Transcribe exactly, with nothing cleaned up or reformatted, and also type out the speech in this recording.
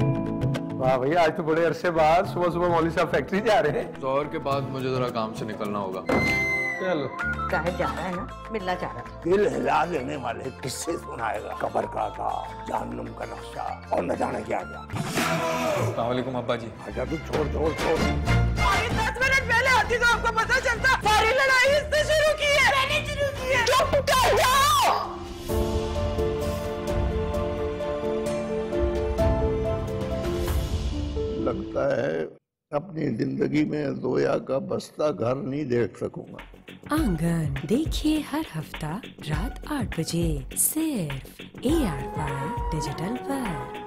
वाह भैया, आज तो बड़े अरसे बाद सुबह सुबह मौली साहब फैक्ट्री जा रहे हैं। दोपहर के बाद मुझे जरा काम से निकलना होगा। चलो कहे जा रहा है ना, मिलना जा रहा है। दिल हिला देने वाले किससे सुनाएगा, कबर का था, जहन्नुम का नक्शा और न जाने क्या क्या। अस्सलामुअलैकुम अब्बा जी। अच्छा तू छोड़ छोड़ छोड़। दस मिनट पहले आती तो आपको पता चलता। सारी लड़ाई इससे शुरू की है, मैंने शुरू की है। चुप कर जाओ। लगता है अपनी जिंदगी में ज़ोया का बस्ता घर नहीं देख सकूंगा। आंगन देखिए हर हफ्ता रात आठ बजे सिर्फ ए आर वाई डिजिटल पर।